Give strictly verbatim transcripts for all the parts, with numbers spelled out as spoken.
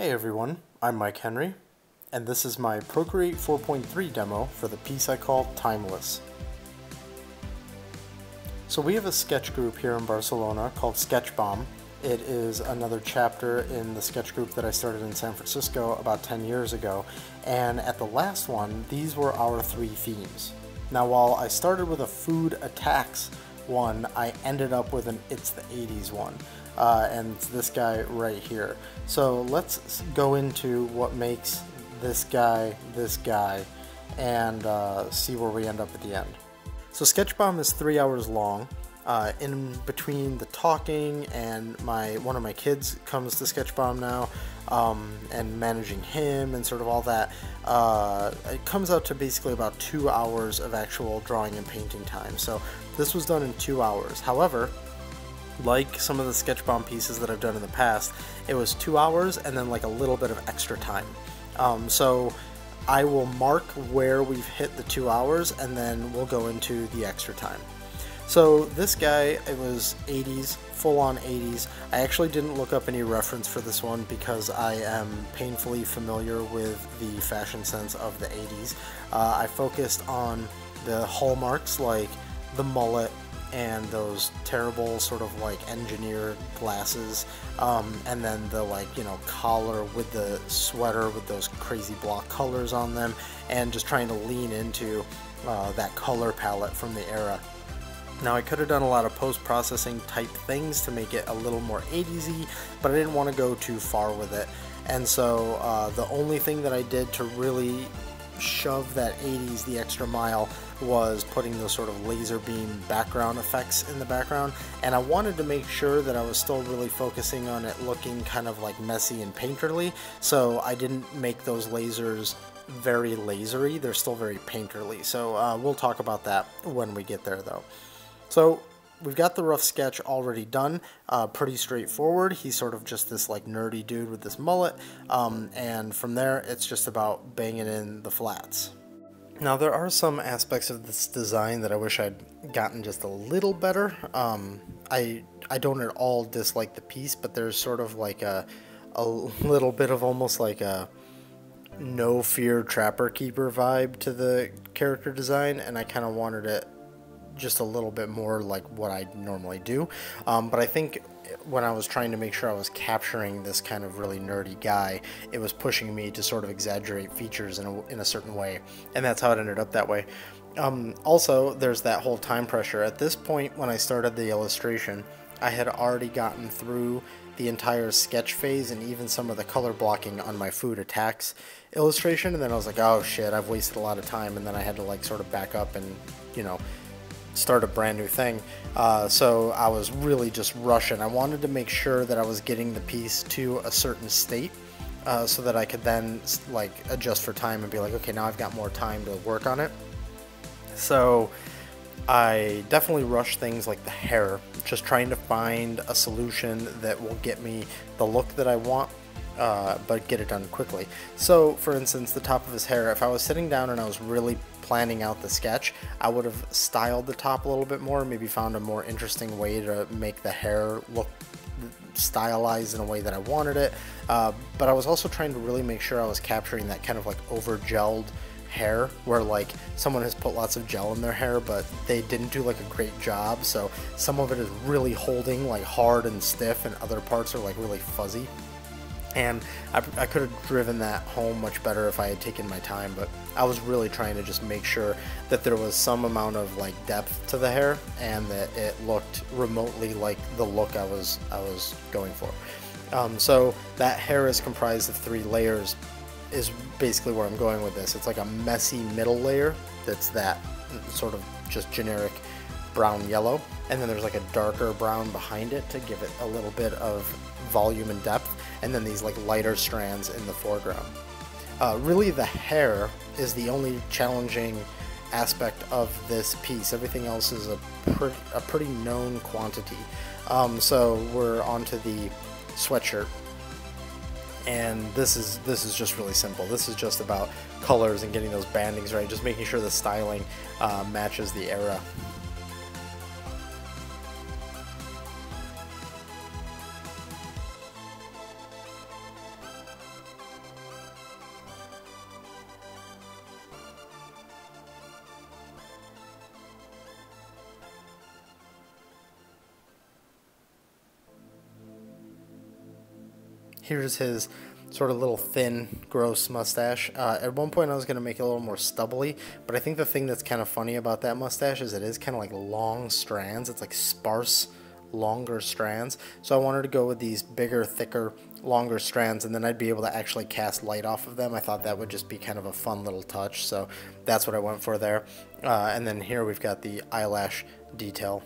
Hey everyone, I'm Mike Henry, and this is my Procreate four point three demo for the piece I call Timeless. So we have a sketch group here in Barcelona called Sketchbomb. It is another chapter in the sketch group that I started in San Francisco about ten years ago, and at the last one, these were our three themes. Now while I started with a food attacks one, I ended up with an It's the eighties one. Uh, and it's this guy right here. So let's go into what makes this guy this guy and uh, see where we end up at the end. So Sketchbomb is three hours long. Uh, in between the talking and my one of my kids comes to Sketchbomb now, um, and managing him and sort of all that, uh, it comes out to basically about two hours of actual drawing and painting time. So this was done in two hours. However, like some of the Sketchbomb pieces that I've done in the past, it was two hours and then like a little bit of extra time. Um, so I will mark where we've hit the two hours and then we'll go into the extra time. So this guy, it was eighties, full on eighties. I actually didn't look up any reference for this one because I am painfully familiar with the fashion sense of the eighties. Uh, I focused on the hallmarks like the mullet, and those terrible sort of like engineered glasses, um, and then the like, you know, collar with the sweater with those crazy block colors on them, and just trying to lean into uh, that color palette from the era. Now I could have done a lot of post-processing type things to make it a little more eighties-y, but I didn't want to go too far with it, and so uh, the only thing that I did to really shove that eighties the extra mile was putting those sort of laser beam background effects in the background, and I wanted to make sure that I was still really focusing on it looking kind of like messy and painterly, so I didn't make those lasers very lasery. They're still very painterly, so uh, we'll talk about that when we get there though. So we've got the rough sketch already done, uh, pretty straightforward. He's sort of just this like nerdy dude with this mullet, um, and from there it's just about banging in the flats. Now there are some aspects of this design that I wish I'd gotten just a little better. Um, I, I don't at all dislike the piece, but there's sort of like a, a little bit of almost like a no fear trapper keeper vibe to the character design, and I kind of wanted it just a little bit more like what I normally do, um, but I think when I was trying to make sure I was capturing this kind of really nerdy guy, it was pushing me to sort of exaggerate features in a, in a certain way, and that's how it ended up that way. Um, also, there's that whole time pressure. At this point, when I started the illustration, I had already gotten through the entire sketch phase and even some of the color blocking on my food attacks illustration, and then I was like, oh shit, I've wasted a lot of time, and then I had to like sort of back up and, you know, start a brand new thing. Uh, so I was really just rushing. I wanted to make sure that I was getting the piece to a certain state, uh, so that I could then like adjust for time and be like, okay, now I've got more time to work on it. So I definitely rushed things like the hair, just trying to find a solution that will get me the look that I want, uh, but get it done quickly. So for instance, the top of his hair, if I was sitting down and I was really planning out the sketch, I would have styled the top a little bit more, maybe found a more interesting way to make the hair look stylized in a way that I wanted it, uh, but I was also trying to really make sure I was capturing that kind of like over gelled hair where like someone has put lots of gel in their hair but they didn't do like a great job, so some of it is really holding like hard and stiff and other parts are like really fuzzy, and I, I could have driven that home much better if I had taken my time, but I was really trying to just make sure that there was some amount of like depth to the hair and that it looked remotely like the look I was I was going for. Um, so that hair is comprised of three layers is basically where I'm going with this. It's like a messy middle layer that's that sort of just generic brown yellow, and then there's like a darker brown behind it to give it a little bit of volume and depth, and then these like lighter strands in the foreground. Uh, really the hair is the only challenging aspect of this piece. Everything else is a, pre a pretty known quantity. Um, so we're onto the sweatshirt, and this is this is just really simple. This is just about colors and getting those bandings right, just making sure the styling uh, matches the era. here's his sort of little thin, gross mustache. Uh, at one point I was going to make it a little more stubbly, but I think the thing that's kind of funny about that mustache is it is kind of like long strands. It's like sparse, longer strands. So I wanted to go with these bigger, thicker, longer strands, and then I'd be able to actually cast light off of them. I thought that would just be kind of a fun little touch, so that's what I went for there. Uh, and then here we've got the eyelash detail.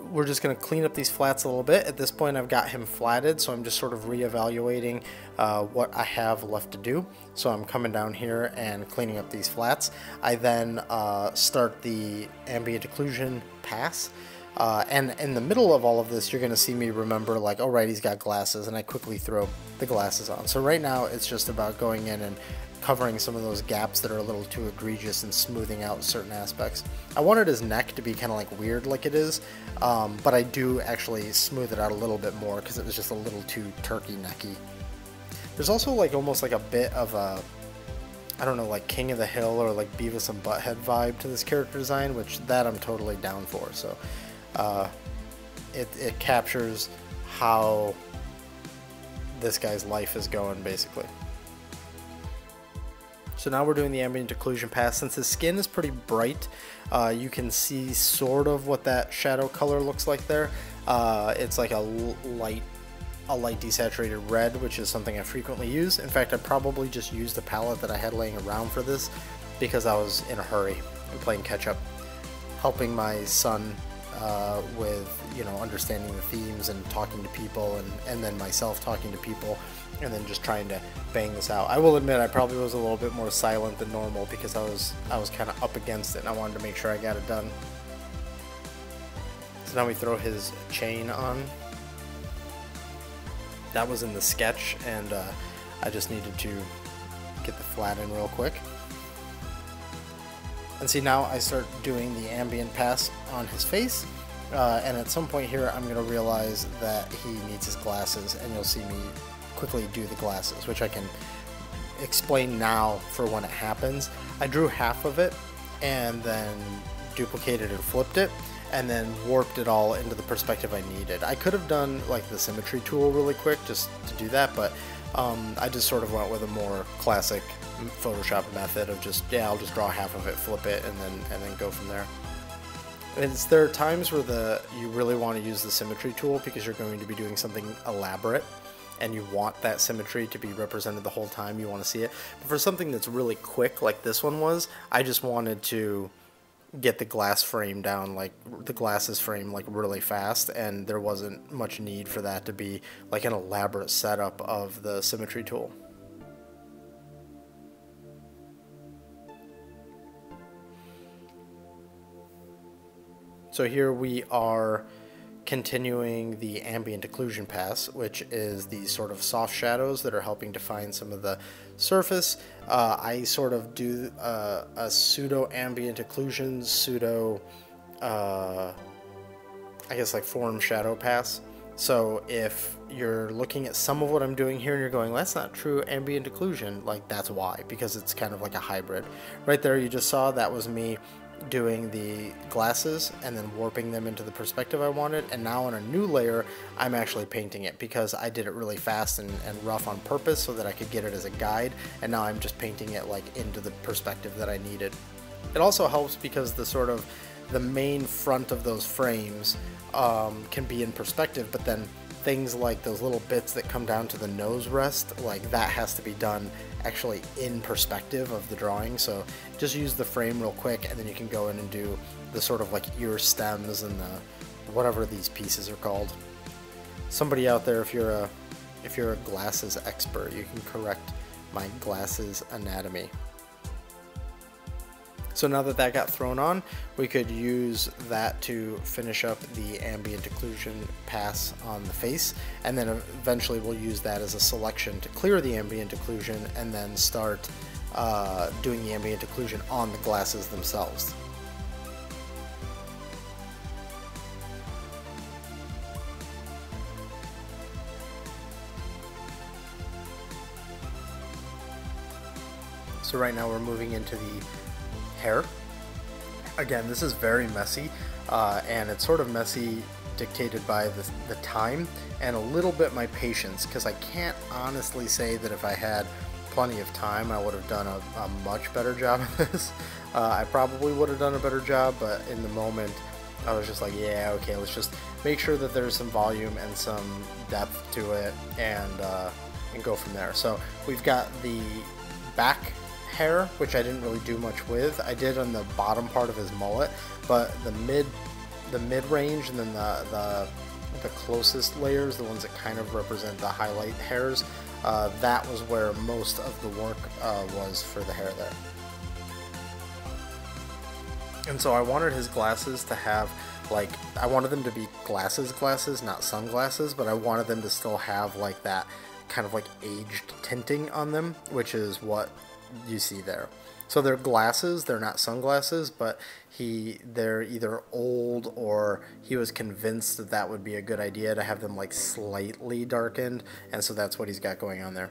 We're just going to clean up these flats a little bit. At this point I've got him flatted, so I'm just sort of reevaluating uh, what I have left to do. So I'm coming down here and cleaning up these flats. I then uh, start the ambient occlusion pass. Uh, and in the middle of all of this, you're going to see me remember, like, oh, right, he's got glasses, and I quickly throw the glasses on. So right now it's just about going in and covering some of those gaps that are a little too egregious and smoothing out certain aspects. I wanted his neck to be kind of like weird like it is, um, but I do actually smooth it out a little bit more because it was just a little too turkey necky. There's also like almost like a bit of a, I don't know, like King of the Hill or like Beavis and Butthead vibe to this character design, which that I'm totally down for. So uh, it, it captures how this guy's life is going, basically. So now we're doing the ambient occlusion pass. Since his skin is pretty bright, uh, you can see sort of what that shadow color looks like there. Uh, it's like a light, a light desaturated red, which is something I frequently use. In fact, I probably just used the palette that I had laying around for this because I was in a hurry and playing catch up, helping my son uh, with, you know, understanding the themes and talking to people, and, and then myself talking to people, and then just trying to bang this out. I will admit I probably was a little bit more silent than normal because I was I was kind of up against it and I wanted to make sure I got it done. So now we throw his chain on. That was in the sketch, and uh, I just needed to get the flat in real quick. And see, now I start doing the ambient pass on his face. Uh, and at some point here I'm going to realize that he needs his glasses, and you'll see me quickly do the glasses, which I can explain now for when it happens. I drew half of it and then duplicated and flipped it and then warped it all into the perspective I needed. I could have done like the symmetry tool really quick just to do that, but um, I just sort of went with a more classic Photoshop method of just, yeah, I'll just draw half of it, flip it, and then and then go from there. It's, there are times where the you really want to use the symmetry tool because you're going to be doing something elaborate, and you want that symmetry to be represented the whole time, you want to see it. But for something that's really quick like this one was, I just wanted to get the glass frame down, like the glasses frame, like really fast, and there wasn't much need for that to be like an elaborate setup of the symmetry tool. So here we are continuing the ambient occlusion pass, which is these sort of soft shadows that are helping define some of the surface. Uh, I sort of do uh, a pseudo ambient occlusion, pseudo, uh, I guess like form shadow pass. So if you're looking at some of what I'm doing here and you're going, that's not true ambient occlusion, like that's why, because it's kind of like a hybrid. Right there you just saw, that was me doing the glasses and then warping them into the perspective I wanted, and now on a new layer I'm actually painting it because I did it really fast and, and rough on purpose so that I could get it as a guide, and now I'm just painting it like into the perspective that I needed. It also helps because the sort of the main front of those frames um, can be in perspective, but then things like those little bits that come down to the nose rest, like that has to be done actually in perspective of the drawing. So just use the frame real quick, and then you can go in and do the sort of like ear stems and the whatever these pieces are called. Somebody out there, if you're a if you're a glasses expert, you can correct my glasses anatomy. So now that that got thrown on, we could use that to finish up the ambient occlusion pass on the face, and then eventually we'll use that as a selection to clear the ambient occlusion and then start uh, doing the ambient occlusion on the glasses themselves. So right now we're moving into the hair. Again, this is very messy, uh, and it's sort of messy dictated by the, the time and a little bit my patience, because I can't honestly say that if I had plenty of time I would have done a, a much better job of this. Uh, I probably would have done a better job, but in the moment I was just like, yeah, okay, let's just make sure that there's some volume and some depth to it, and uh, and go from there. So we've got the back hair, which I didn't really do much with. I did on the bottom part of his mullet, but the mid the mid range and then the the, the closest layers, the ones that kind of represent the highlight hairs, uh, that was where most of the work uh, was for the hair there. And so I wanted his glasses to have, like, I wanted them to be glasses glasses, not sunglasses, but I wanted them to still have, like, that kind of, like, aged tinting on them, which is what you see there. So they're glasses, they're not sunglasses, but he, they're either old or he was convinced that that would be a good idea to have them, like, slightly darkened, and so that's what he's got going on there.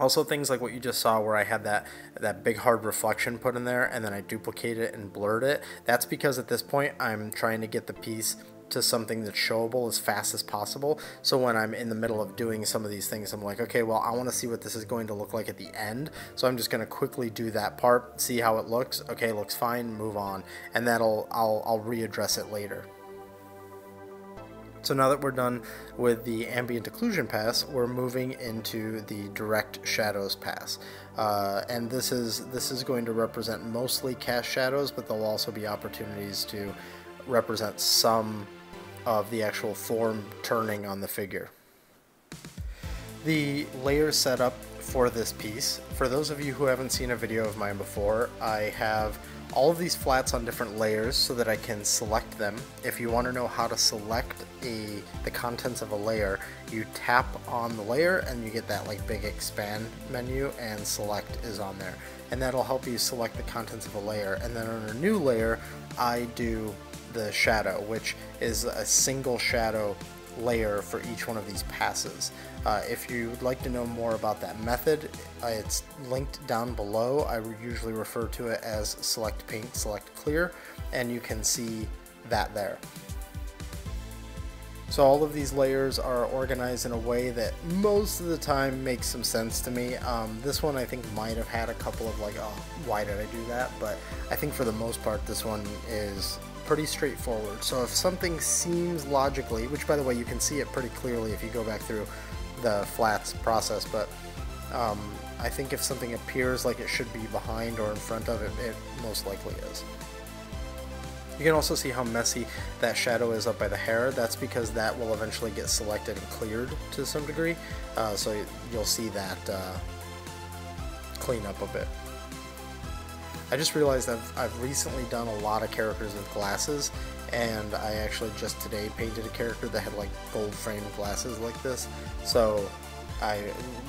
Also, things like what you just saw where I had that, that big hard reflection put in there and then I duplicated it and blurred it. That's because at this point I'm trying to get the piece to something that's showable as fast as possible. So when I'm in the middle of doing some of these things, I'm like, okay, well, I want to see what this is going to look like at the end. So I'm just going to quickly do that part, see how it looks. Okay, looks fine, move on. And that'll, I'll, I'll readdress it later. So now that we're done with the ambient occlusion pass, we're moving into the direct shadows pass, uh, and this is this is going to represent mostly cast shadows, but there'll also be opportunities to represent some of the actual form turning on the figure. The layer setup for this piece, for those of you who haven't seen a video of mine before, I have all of these flats on different layers so that I can select them. If you want to know how to select a, the contents of a layer, you tap on the layer and you get that like big expand menu, and select is on there. And that'll help you select the contents of a layer. And then on a new layer, I do the shadow, which is a single shadow layer for each one of these passes. Uh, if you would like to know more about that method, uh, it's linked down below. I usually refer to it as select paint, select clear, and you can see that there. So all of these layers are organized in a way that most of the time makes some sense to me. Um, this one I think might have had a couple of like, oh, why did I do that? But I think for the most part this one is pretty straightforward. So if something seems logically, which by the way you can see it pretty clearly if you go back through the flats process, but um, I think if something appears like it should be behind or in front of it, it most likely is. You can also see how messy that shadow is up by the hair. That's because that will eventually get selected and cleared to some degree, uh, so you'll see that uh, clean up a bit. I just realized I've, I've recently done a lot of characters with glasses, and I actually just today painted a character that had like gold framed glasses like this. So I,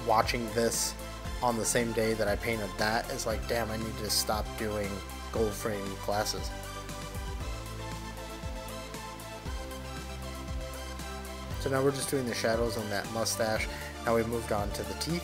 watching this on the same day that I painted that, is like, damn, I need to stop doing gold framed glasses. So now we're just doing the shadows on that mustache. Now we moved on to the teeth.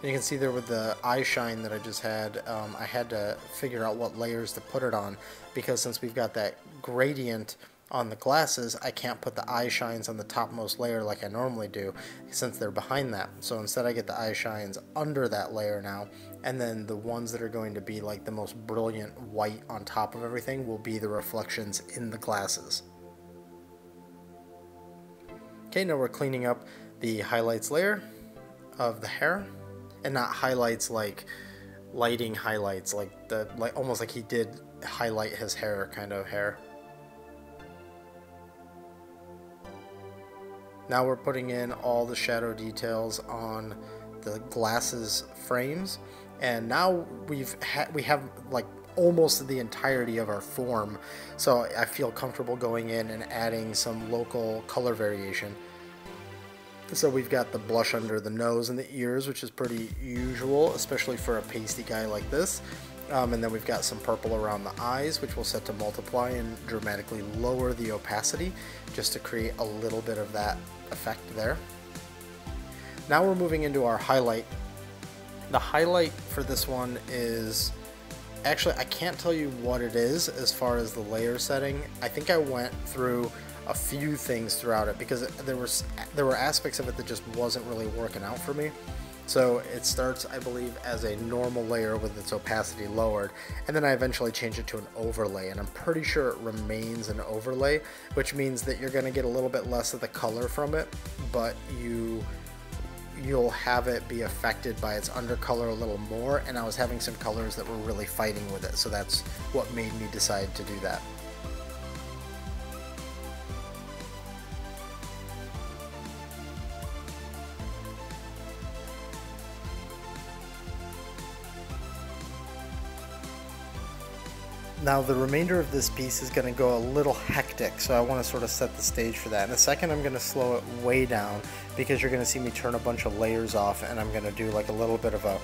You can see there with the eye shine that I just had, um, I had to figure out what layers to put it on, because since we've got that gradient on the glasses, I can't put the eye shines on the topmost layer like I normally do, since they're behind that. So instead I get the eye shines under that layer now, and then the ones that are going to be like the most brilliant white on top of everything will be the reflections in the glasses. Okay, now we're cleaning up the highlights layer of the hair. And not highlights like lighting highlights, like the like almost like he did highlight his hair kind of hair. Now we're putting in all the shadow details on the glasses frames, and now we've ha we have like almost the entirety of our form. So I feel comfortable going in and adding some local color variation. So we've got the blush under the nose and the ears, which is pretty usual, especially for a pasty guy like this. Um, and then we've got some purple around the eyes, which we'll set to multiply and dramatically lower the opacity just to create a little bit of that effect there. Now we're moving into our highlight. The highlight for this one is, actually I can't tell you what it is as far as the layer setting. I think I went through a few things throughout it because there was there were aspects of it that just wasn't really working out for me. So it starts, I believe, as a normal layer with its opacity lowered, and then I eventually change it to an overlay, and I'm pretty sure it remains an overlay, which means that you're gonna get a little bit less of the color from it, but you you'll have it be affected by its undercolor a little more, and I was having some colors that were really fighting with it, so that's what made me decide to do that. Now the remainder of this piece is going to go a little hectic, so I want to sort of set the stage for that. In a second I'm going to slow it way down because you're going to see me turn a bunch of layers off, and I'm going to do like a little bit of a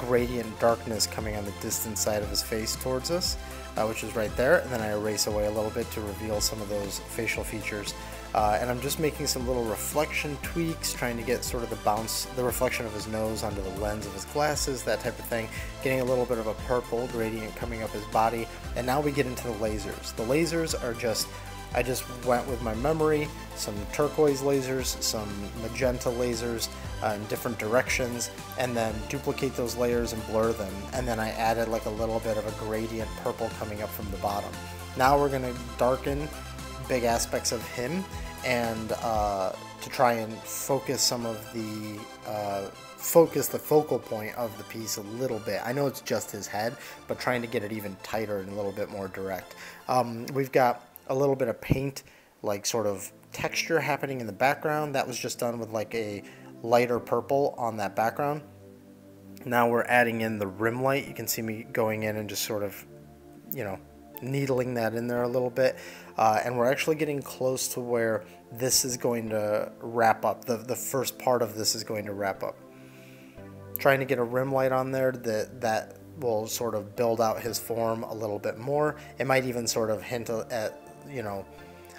gradient darkness coming on the distant side of his face towards us, uh, which is right there, and then I erase away a little bit to reveal some of those facial features. Uh, and I'm just making some little reflection tweaks, trying to get sort of the bounce, the reflection of his nose onto the lens of his glasses, that type of thing, getting a little bit of a purple gradient coming up his body. And now we get into the lasers. The lasers are just, I just went with my memory, some turquoise lasers, some magenta lasers uh, in different directions, and then duplicate those layers and blur them. And then I added like a little bit of a gradient purple coming up from the bottom. Now we're gonna darken big aspects of him, and uh, to try and focus some of the uh, focus the focal point of the piece a little bit. I know it's just his head, but trying to get it even tighter and a little bit more direct. Um, we've got a little bit of paint, like sort of texture happening in the background. That was just done with like a lighter purple on that background. Now we're adding in the rim light. You can see me going in and just sort of, you know, needling that in there a little bit, uh, and we're actually getting close to where this is going to wrap up. The, the first part of this is going to wrap up. Trying to get a rim light on there that, that will sort of build out his form a little bit more. It might even sort of hint at, you know,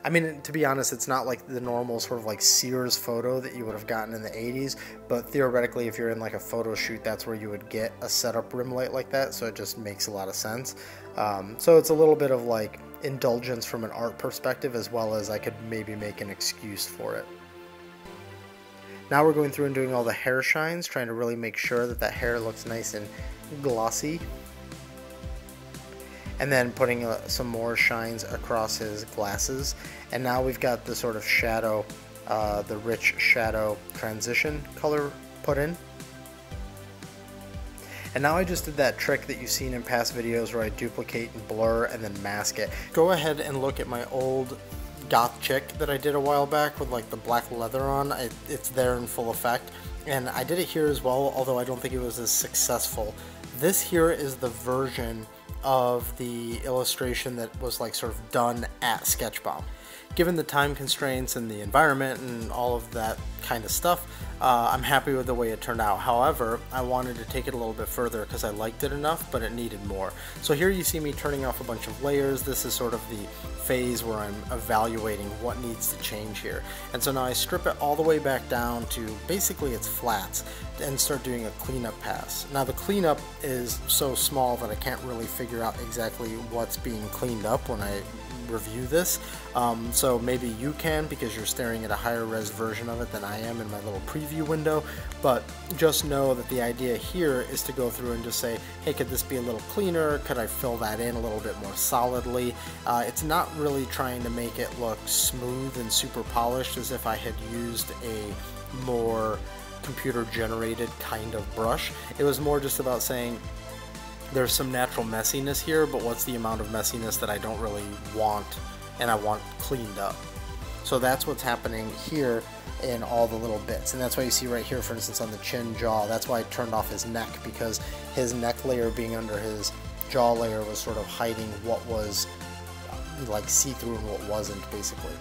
I mean, to be honest, it's not like the normal sort of like Sears photo that you would have gotten in the eighties, but theoretically, if you're in like a photo shoot, that's where you would get a setup rim light like that, so it just makes a lot of sense. Um, so it's a little bit of like indulgence from an art perspective, as well as I could maybe make an excuse for it. Now we're going through and doing all the hair shines, trying to really make sure that that hair looks nice and glossy. And then putting uh, some more shines across his glasses. And now we've got the sort of shadow, uh, the rich shadow transition color put in. And now I just did that trick that you've seen in past videos where I duplicate and blur and then mask it. Go ahead and look at my old goth chick that I did a while back with like the black leather on. I, it's there in full effect. And I did it here as well, although I don't think it was as successful. This here is the version of the illustration that was like sort of done at Sketchbomb. Given the time constraints and the environment and all of that kind of stuff, uh, I'm happy with the way it turned out. However, I wanted to take it a little bit further because I liked it enough, but it needed more. So here you see me turning off a bunch of layers. This is sort of the phase where I'm evaluating what needs to change here. And so now I strip it all the way back down to basically its flats and start doing a cleanup pass. Now the cleanup is so small that I can't really figure out exactly what's being cleaned up when I review this, um, so maybe you can, because you're staring at a higher res version of it than I am in my little preview window. But just know that the idea here is to go through and just say, hey, could this be a little cleaner? Could I fill that in a little bit more solidly? Uh, it's not really trying to make it look smooth and super polished as if I had used a more computer generated kind of brush. It was more just about saying, there's some natural messiness here, but what's the amount of messiness that I don't really want and I want cleaned up? So that's what's happening here in all the little bits. And that's why you see right here, for instance, on the chin jaw, that's why I turned off his neck, because his neck layer being under his jaw layer was sort of hiding what was like see-through and what wasn't, basically.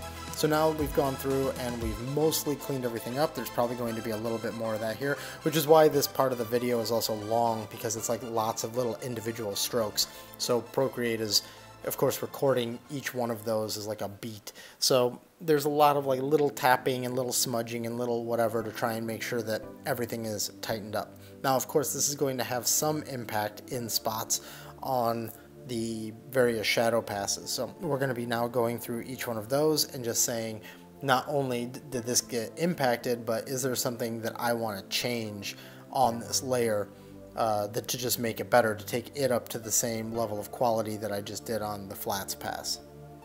So now we've gone through and we've mostly cleaned everything up. There's probably going to be a little bit more of that here, which is why this part of the video is also long, because it's like lots of little individual strokes. So Procreate is, of course, recording each one of those is like a beat. So there's a lot of like little tapping and little smudging and little whatever to try and make sure that everything is tightened up. Now, of course, this is going to have some impact in spots on the various shadow passes. So we're going to be now going through each one of those and just saying, not only did this get impacted, but is there something that I want to change on this layer uh, that to just make it better, to take it up to the same level of quality that I just did on the flats pass.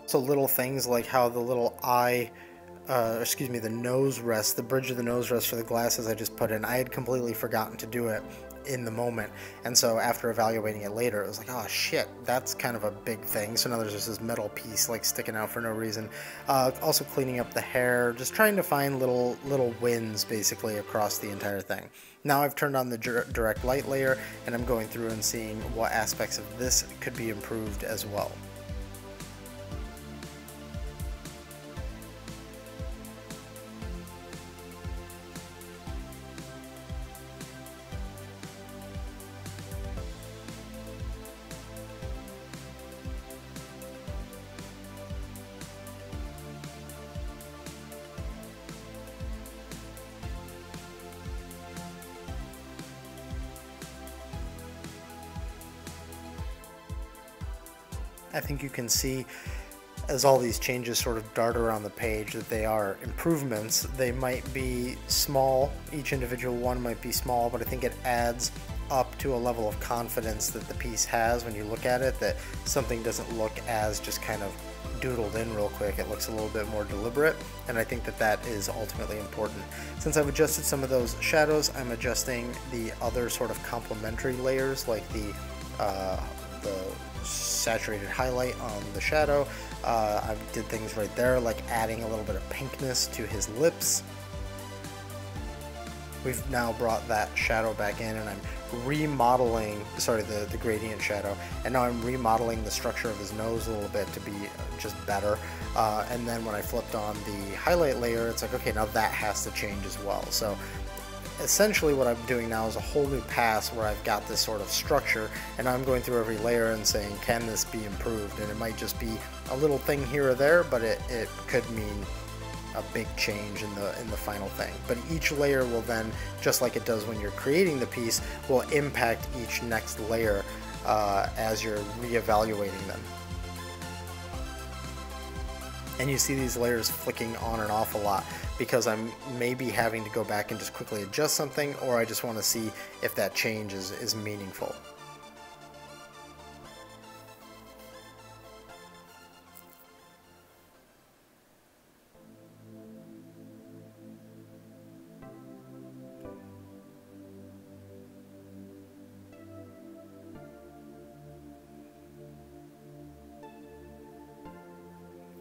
So little things like how the little eye, uh, excuse me, the nose rest, the bridge of the nose rest for the glasses I just put in, I had completely forgotten to do it in the moment, and so after evaluating it later, it was like, oh shit, that's kind of a big thing. So now there's just this metal piece like sticking out for no reason. Uh, also cleaning up the hair, just trying to find little little wins basically across the entire thing. Now I've turned on the direct light layer and I'm going through and seeing what aspects of this could be improved as well. I think you can see, as all these changes sort of dart around the page, that they are improvements. They might be small, each individual one might be small, but I think it adds up to a level of confidence that the piece has when you look at it, that something doesn't look as just kind of doodled in real quick. It looks a little bit more deliberate, and I think that that is ultimately important. Since I've adjusted some of those shadows, I'm adjusting the other sort of complementary layers, like the uh, the saturated highlight on the shadow. Uh, I did things right there, like adding a little bit of pinkness to his lips. We've now brought that shadow back in, and I'm remodeling, sorry, the, the gradient shadow, and now I'm remodeling the structure of his nose a little bit to be just better. Uh, and then when I flipped on the highlight layer, it's like, okay, now that has to change as well. So essentially what I'm doing now is a whole new pass where I've got this sort of structure, and I'm going through every layer and saying, can this be improved? And it might just be a little thing here or there, but it, it could mean a big change in the in the final thing. But each layer will then, just like it does when you're creating the piece, will impact each next layer uh, as you're reevaluating them. And you see these layers flicking on and off a lot, because I'm maybe having to go back and just quickly adjust something, or I just want to see if that change is, is meaningful.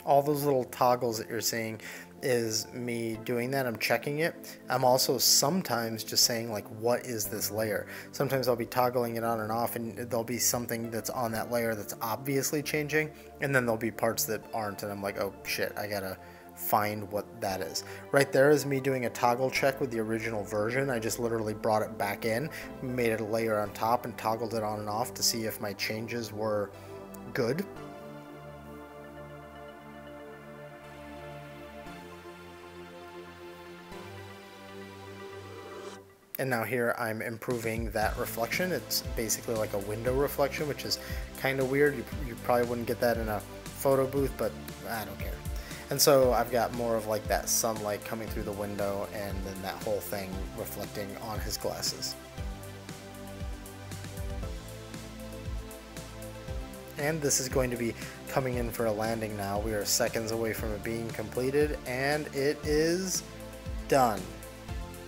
All those little toggles that you're seeing is me doing that. I'm checking it. I'm also sometimes just saying, like, what is this layer? Sometimes I'll be toggling it on and off, and there'll be something that's on that layer that's obviously changing, and then there'll be parts that aren't, and I'm like, oh shit, I gotta find what that is. Right there is me doing a toggle check with the original version. I just literally brought it back in, made it a layer on top, and toggled it on and off to see if my changes were good. And now here I'm improving that reflection. It's basically like a window reflection, which is kind of weird. You, you probably wouldn't get that in a photo booth, but I don't care. And so I've got more of like that sunlight coming through the window, and then that whole thing reflecting on his glasses. And this is going to be coming in for a landing now. We are seconds away from it being completed, and it is done.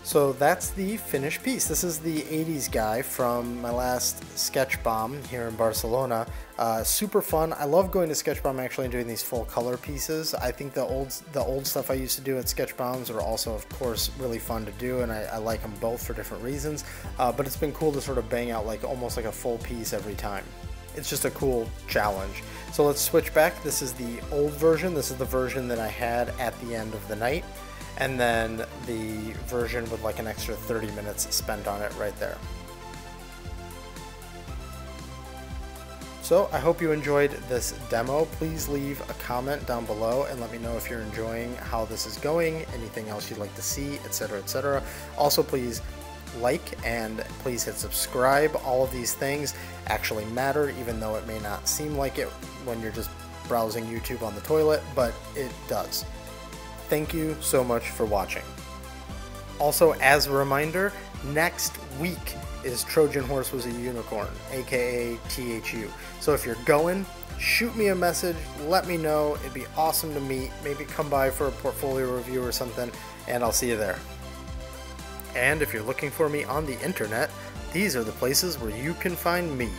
So that's the finished piece. This is the eighties guy from my last Sketchbomb here in Barcelona. Uh, super fun. I love going to Sketchbomb actually and doing these full color pieces. I think the old the old stuff I used to do at Sketchbombs are also, of course, really fun to do, and I, I like them both for different reasons. Uh, but it's been cool to sort of bang out like almost like a full piece every time. it's just a cool challenge. So let's switch back. This is the old version. This is the version that I had at the end of the night. And then the version with like an extra thirty minutes spent on it right there. So I hope you enjoyed this demo. Please leave a comment down below and let me know if you're enjoying how this is going, anything else you'd like to see, et cetera, et cetera. Also, please like and please hit subscribe. All of these things actually matter, even though it may not seem like it when you're just browsing YouTube on the toilet, but it does. Thank you so much for watching. Also, as a reminder, next week is Trojan Horse Was a Unicorn, aka T H U. So if you're going, shoot me a message, let me know. It'd be awesome to meet. Maybe come by for a portfolio review or something, and I'll see you there. And if you're looking for me on the internet, these are the places where you can find me.